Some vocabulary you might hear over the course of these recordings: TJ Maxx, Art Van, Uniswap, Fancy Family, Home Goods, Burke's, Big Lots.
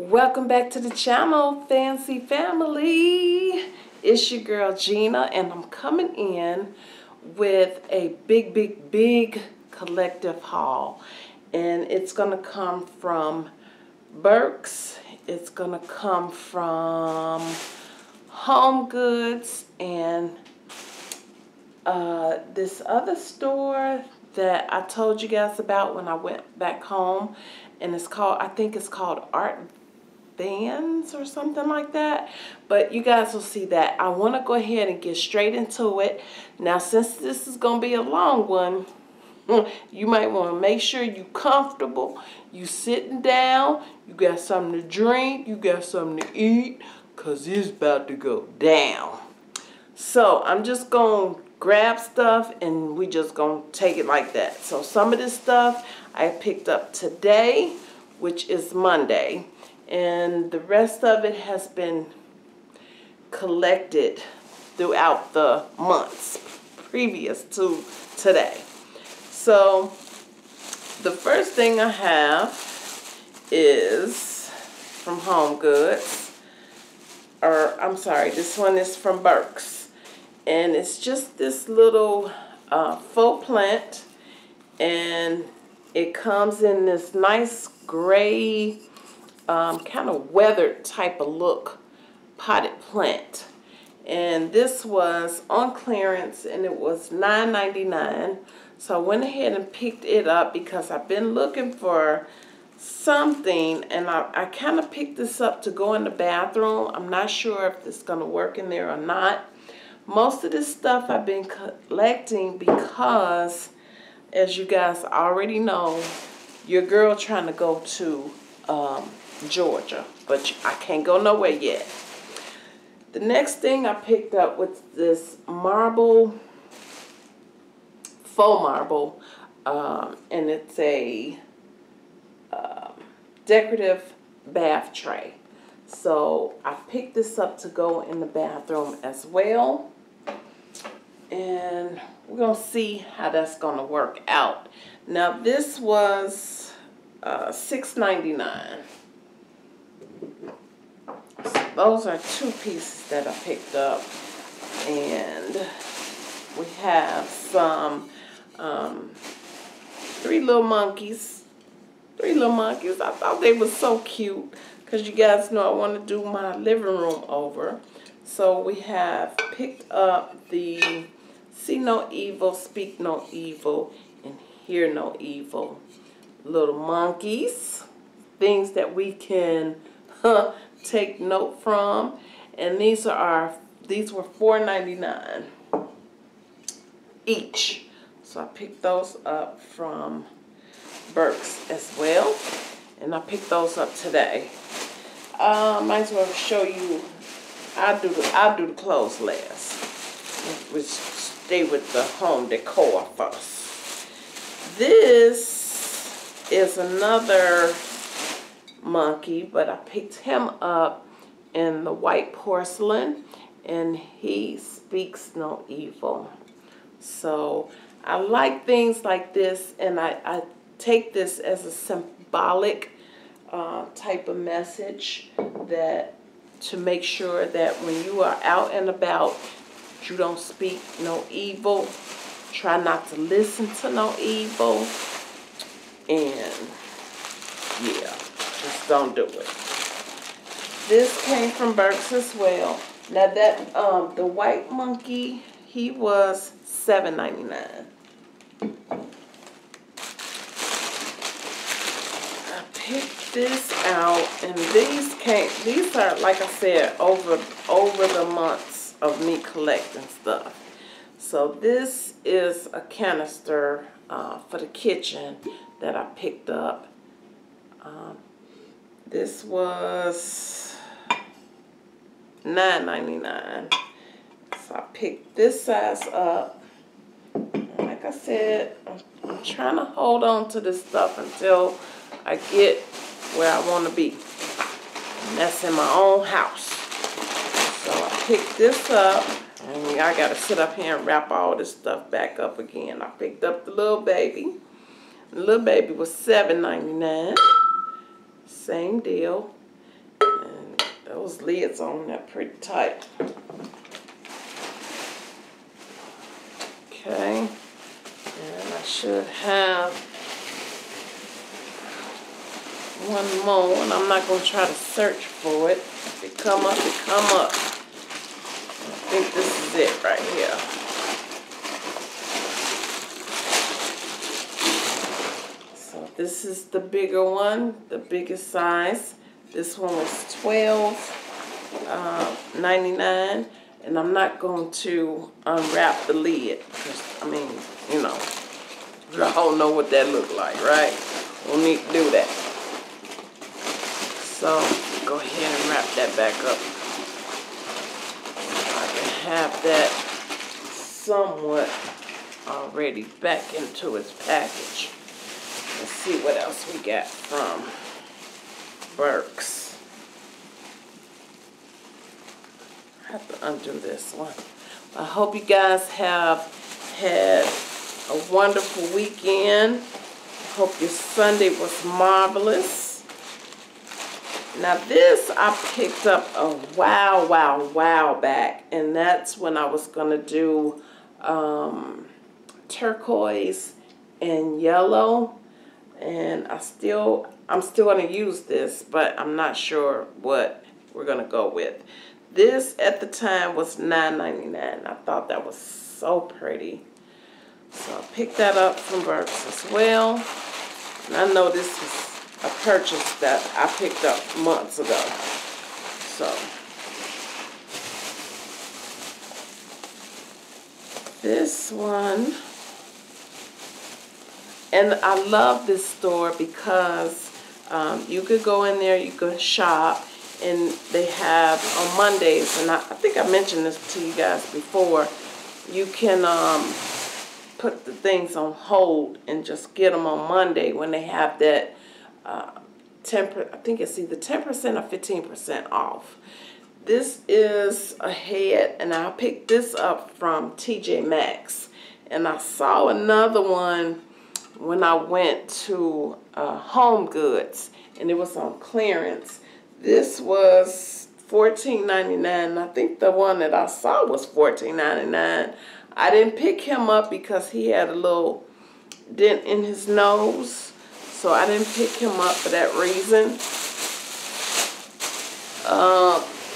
Welcome back to the channel, Fancy Family. It's your girl Gina, and I'm coming in with a big collective haul. And it's gonna come from Burke's, it's gonna come from Home Goods, and this other store that I told you guys about when I went back home, and it's called, I think it's called Art Van's or something like that, but you guys will see that. I want to go ahead and get straight into it. Now, since this is going to be a long one, you might want to make sure you're comfortable, you sitting down, you got something to drink, you got something to eat, because it's about to go down. So I'm just going to grab stuff and we just going to take it like that. So some of this stuff I picked up today, which is Monday. And the rest of it has been collected throughout the months previous to today. So the first thing I have is from Home Goods, or I'm sorry, this one is from Burke's. And it's just this little faux plant, and it comes in this nice gray, kind of weathered type of look potted plant, and this was on clearance and it was $9.99. So I went ahead and picked it up because I've been looking for something, and I kind of picked this up to go in the bathroom. I'm not sure if it's going to work in there or not. Most of this stuff I've been collecting because, as you guys already know, your girl trying to go to Georgia, but I can't go nowhere yet. The next thing I picked up was this marble, faux marble, and it's a decorative bath tray. So I picked this up to go in the bathroom as well, and we're gonna see how that's gonna work out. Now this was $6.99. So those are two pieces that I picked up, and we have some three little monkeys. I thought they were so cute because you guys know I want to do my living room over. So we have picked up the See No Evil, Speak No Evil, and Hear No Evil little monkeys, things that we can take note from, and these are these were $4.99 each. So I picked those up from Burke's as well, and I picked those up today. Might as well show you. I'll do the clothes last. We'll stay with the home decor first. This is another monkey, but I picked him up in the white porcelain, and he speaks no evil. So I like things like this, and I take this as a symbolic type of message, that to make sure that when you are out and about, you don't speak no evil, try not to listen to no evil, and yeah, just don't do it. This came from Burke's as well. Now that the white monkey, he was $7.99. I picked this out, and these are, like I said, over the months of me collecting stuff. So this is a canister for the kitchen that I picked up. This was $9.99. So I picked this size up. Like I said, I'm trying to hold on to this stuff until I get where I want to be. And that's in my own house. So I picked this up. And I got to sit up here and wrap all this stuff back up again. I picked up the little baby. The little baby was $7.99. Same deal. Those lids on there pretty tight. Okay. And I should have one more, and I'm not going to try to search for it. If it come up, it come up. I think this is it right here. This is the bigger one, the biggest size. This one was $12.99, and I'm not going to unwrap the lid. I mean, you know, y'all know what that looked like, right? We'll need to do that. So go ahead and wrap that back up. I can have that somewhat already back into its package. Let's see what else we got from Burke's. I have to undo this one. I hope you guys have had a wonderful weekend. Hope your Sunday was marvelous. Now this I picked up a while back, and that's when I was gonna do turquoise and yellow. And I'm still going to use this, but I'm not sure what we're going to go with. This at the time was $9.99. I thought that was so pretty. So I picked that up from Burke's as well. And I know this is a purchase that I picked up months ago. So this one. And I love this store because you could go in there, you could shop, and they have on Mondays, and I think I mentioned this to you guys before, you can put the things on hold and just get them on Monday when they have that 10%, I think it's either 10% or 15% off. This is a head, and I picked this up from TJ Maxx, and I saw another one when I went to Home Goods, and it was on clearance. This was $14.99. I think the one that I saw was $14.99. I didn't pick him up because he had a little dent in his nose, so I didn't pick him up for that reason.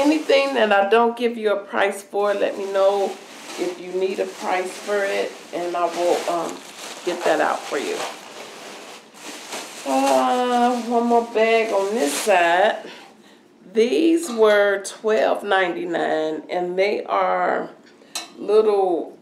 Anything that I don't give you a price for, let me know if you need a price for it, and I will get that out for you. One more bag on this side. These were $12.99, and they are little,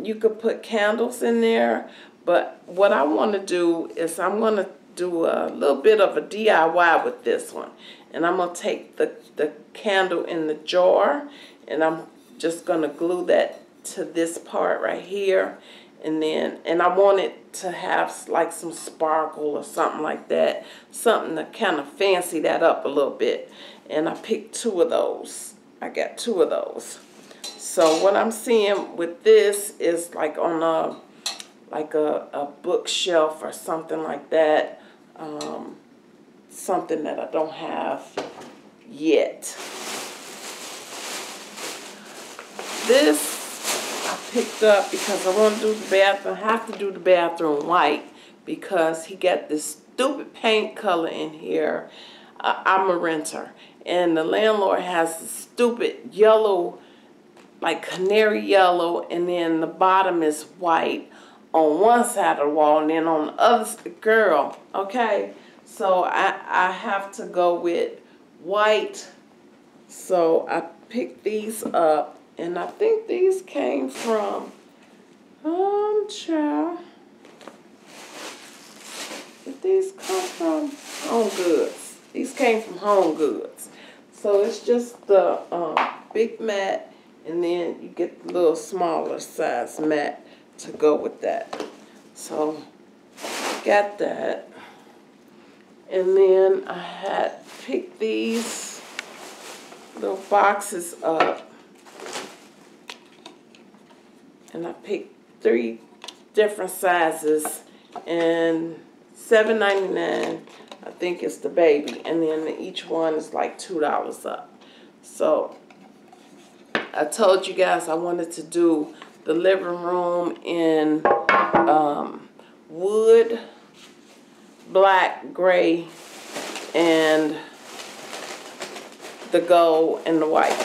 you could put candles in there, but what I want to do is I'm going to do a little bit of a DIY with this one, and I'm going to take the candle in the jar, and I'm just going to glue that to this part right here, and I want it to have like some sparkle or something like that, something to kind of fancy that up a little bit. And I picked two of those. I got two of those. So what I'm seeing with this is like on a bookshelf or something like that, something that I don't have yet. This picked up because I want to do the bathroom. I have to do the bathroom white because he got this stupid paint color in here. I'm a renter, and the landlord has this stupid yellow, like canary yellow, and then the bottom is white on one side of the wall, and then on the other, girl, okay? So I have to go with white. So I picked these up. And I think these came from child. Did these come from Home Goods? These came from Home Goods. So it's just the big mat, and then you get the little smaller size mat to go with that. So got that. And then I had picked these little boxes up. And I picked three different sizes, and $7.99 I think it's the baby. And then each one is like $2 up. So I told you guys I wanted to do the living room in wood, black, gray, and the gold and the white.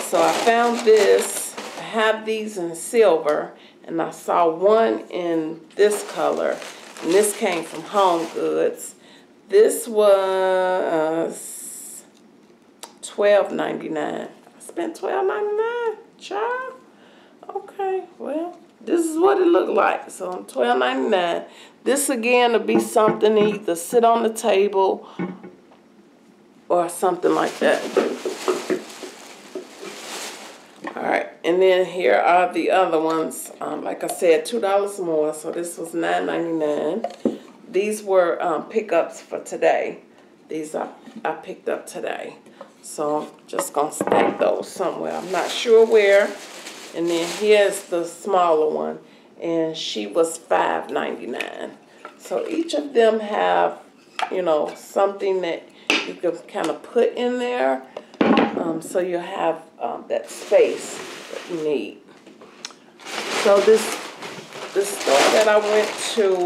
So I found this. I have these in silver, and I saw one in this color, and this came from Home Goods. This was $12.99. I spent $12.99, child. Okay, well, this is what it looked like. So $12.99. This again will be something to either sit on the table or something like that. Alright, and then here are the other ones. Like I said, $2 more, so this was $9.99. These were pickups for today. These I picked up today. So I'm just going to stack those somewhere. I'm not sure where. And then here's the smaller one, and she was $5.99. So each of them have, you know, something that you can kind of put in there, so you'll have that space that you need. So this store that I went to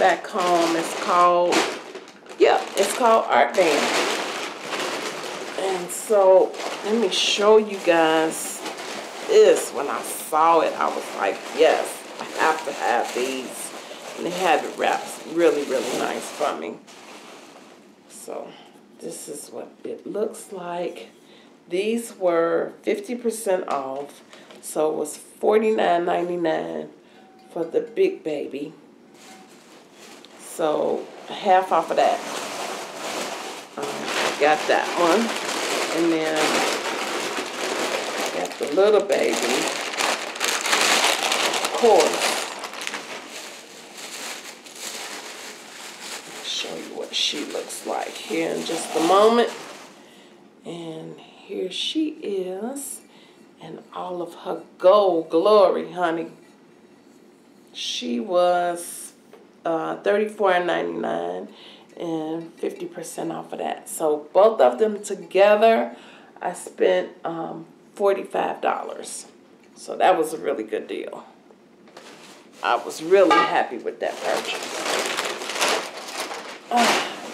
back home is called, yeah, it's called Art Van. And so let me show you guys. This, when I saw it, I was like, yes, I have to have these. And they had it wrapped really, really nice for me. So this is what it looks like. These were 50% off. So it was $49.99 for the big baby. So half off of that. I got that one. And then the little baby, of course. I'll show you what she looks like here in just a moment. And here she is in all of her gold glory, honey. She was $34.99 and 50% off of that. So both of them together, I spent $45. So that was a really good deal. I was really happy with that purchase.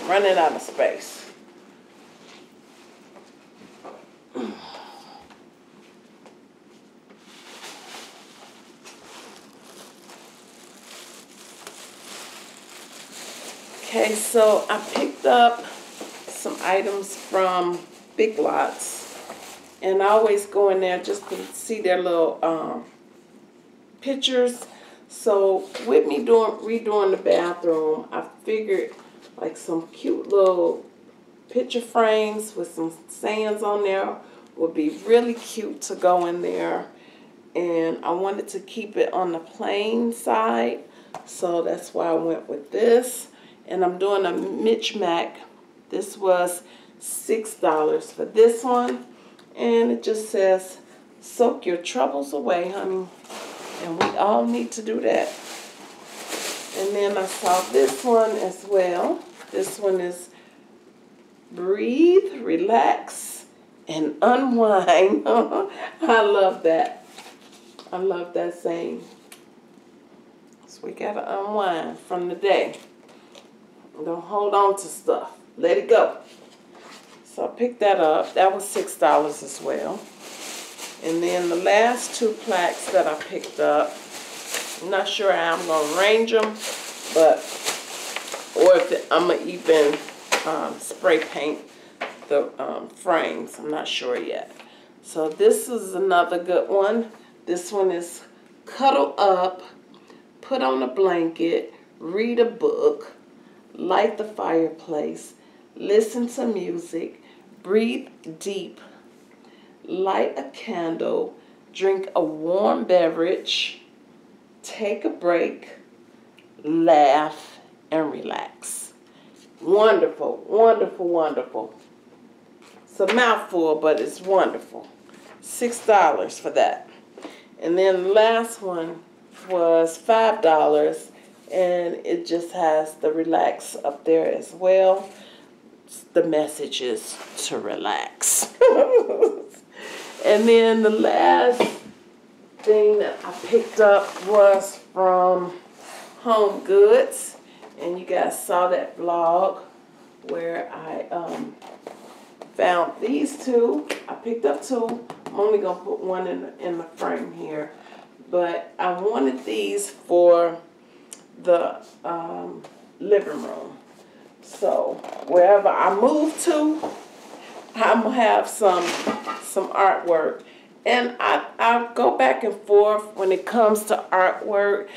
Running out of space. Okay, so I picked up some items from Big Lots. And I always go in there just to see their little pictures. So with me redoing the bathroom, I figured like some cute little picture frames with some sayings on there would be really cute to go in there. And I wanted to keep it on the plain side. So that's why I went with this. And I'm doing a micmac. This was $6 for this one. And it just says, soak your troubles away, honey. And we all need to do that. And then I saw this one as well. This one is breathe, relax, and unwind. I love that. I love that saying. So we got to unwind from the day. Don't hold on to stuff. Let it go. So I picked that up. That was $6 as well. And then the last two plaques that I picked up, I'm not sure how I'm going to arrange them, but, or if it, I'm going to even spray paint the frames. I'm not sure yet. So this is another good one. This one is cuddle up, put on a blanket, read a book, light the fireplace, listen to music, breathe deep, light a candle, drink a warm beverage, take a break, laugh, and relax. Wonderful, wonderful, wonderful. It's a mouthful, but it's wonderful. $6 for that. And then the last one was $5 and it just has the relax up there as well. The message is to relax. And then the last thing that I picked up was from Home Goods, and you guys saw that vlog where I found these two. I picked up two. I'm only gonna put one in the frame here, but I wanted these for the living room. So wherever I move to, I'm gonna have some artwork, and I go back and forth when it comes to artwork.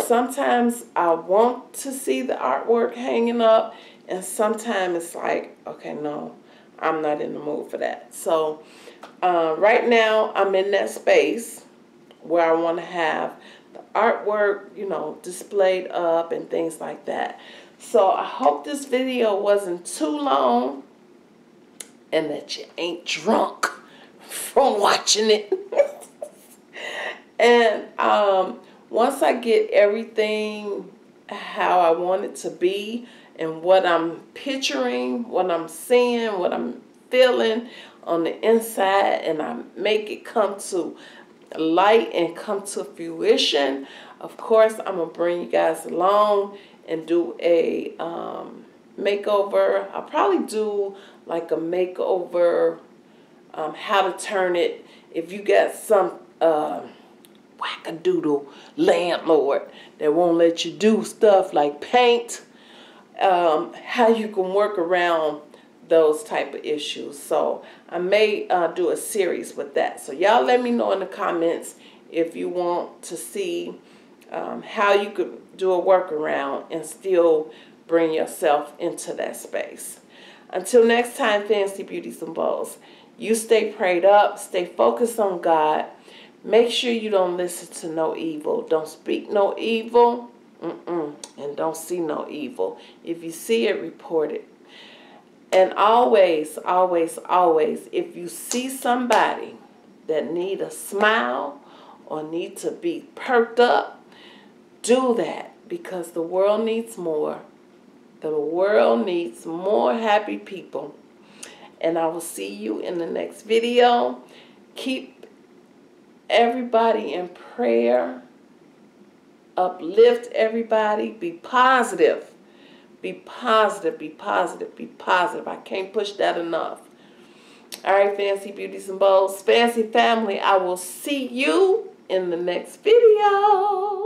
Sometimes I want to see the artwork hanging up, and sometimes it's like, okay, no, I'm not in the mood for that. So right now I'm in that space where I want to have the artwork, you know, displayed up and things like that. So I hope this video wasn't too long and that you ain't drunk from watching it. And once I get everything how I want it to be and what I'm picturing, what I'm seeing, what I'm feeling on the inside, and I make it come to light and come to fruition, of course I'm gonna bring you guys along and do a makeover. I'll probably do like a makeover, how to turn it, if you got some whack-a-doodle landlord that won't let you do stuff like paint, how you can work around those type of issues. So I may do a series with that. So y'all let me know in the comments if you want to see how you could do a workaround and still bring yourself into that space. Until next time, Fancy Beauties and Bows, you stay prayed up, stay focused on God. Make sure you don't listen to no evil. Don't speak no evil, and don't see no evil. If you see it, report it. And always, always, always, if you see somebody that need a smile or need to be perked up, do that, because the world needs more. The world needs more happy people. And I will see you in the next video. Keep everybody in prayer. Uplift everybody. Be positive. Be positive. Be positive. Be positive. I can't push that enough. All right, Fancy Beauties and Bows, Fancy Family, I will see you in the next video.